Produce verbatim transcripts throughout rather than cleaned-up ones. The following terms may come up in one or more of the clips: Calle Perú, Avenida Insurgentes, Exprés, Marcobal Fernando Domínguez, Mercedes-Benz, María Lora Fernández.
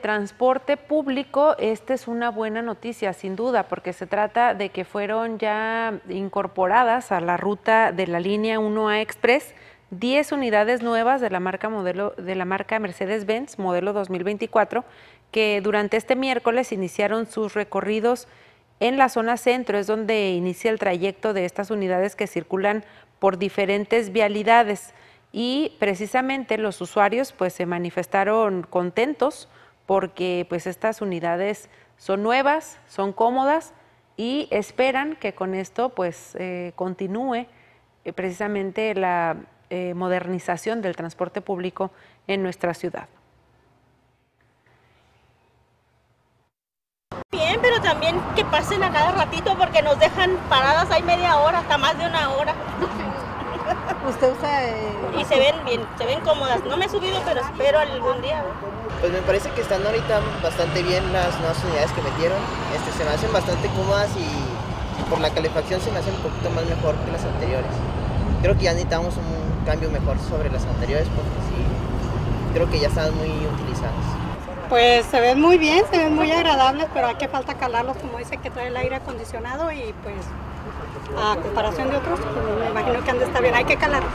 Transporte público, esta es una buena noticia, sin duda, porque se trata de que fueron ya incorporadas a la ruta de la línea uno A Exprés diez unidades nuevas de la marca modelo de la marca Mercedes-Benz modelo dos mil veinticuatro, que durante este miércoles iniciaron sus recorridos en la zona centro, es donde inicia el trayecto de estas unidades que circulan por diferentes vialidades, y precisamente los usuarios pues se manifestaron contentos porque pues estas unidades son nuevas, son cómodas y esperan que con esto pues eh, continúe eh, precisamente la eh, modernización del transporte público en nuestra ciudad. Bien, pero también que pasen a cada ratito porque nos dejan paradas ahí media hora, hasta más de una hora. Usted usa eh, y se ven bien, se ven cómodas. No me he subido, pero espero algún día. Pues me parece que están ahorita bastante bien las nuevas unidades que metieron. Este, se me hacen bastante cómodas y por la calefacción se me hacen un poquito más mejor que las anteriores. Creo que ya necesitamos un cambio mejor sobre las anteriores porque sí, creo que ya están muy utilizadas. Pues se ven muy bien, se ven muy agradables, pero aquí falta calarlos, como dice que trae el aire acondicionado y pues a comparación de otros, pues me imagino que han de estar bien, hay que calarlos.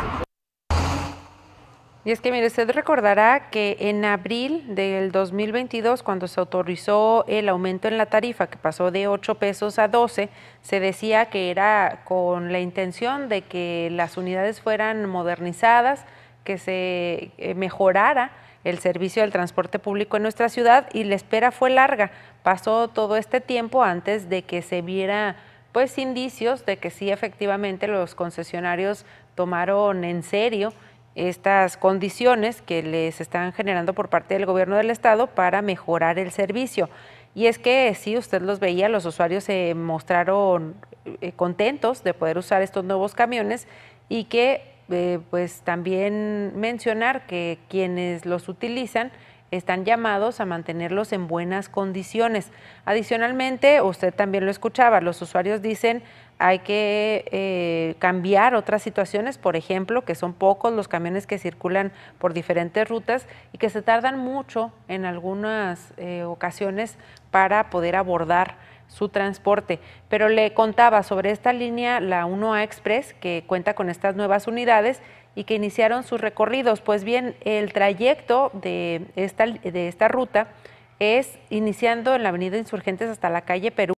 Y es que, mire, usted recordará que en abril del dos mil veintidós, cuando se autorizó el aumento en la tarifa, que pasó de ocho pesos a doce, se decía que era con la intención de que las unidades fueran modernizadas, que se mejorara el servicio del transporte público en nuestra ciudad, y la espera fue larga. Pasó todo este tiempo antes de que se viera pues indicios de que sí, efectivamente, los concesionarios tomaron en serio estas condiciones que les están generando por parte del gobierno del estado para mejorar el servicio. Y es que sí, usted los veía, los usuarios se mostraron eh, contentos de poder usar estos nuevos camiones, y que eh, pues también mencionar que quienes los utilizan están llamados a mantenerlos en buenas condiciones. Adicionalmente, usted también lo escuchaba, los usuarios dicen hay que eh, cambiar otras situaciones, por ejemplo, que son pocos los camiones que circulan por diferentes rutas y que se tardan mucho en algunas eh, ocasiones para poder abordar su transporte. Pero le contaba sobre esta línea, la uno A Exprés, que cuenta con estas nuevas unidades y que iniciaron sus recorridos. Pues bien, el trayecto de esta, de esta ruta es iniciando en la Avenida Insurgentes hasta la Calle Perú.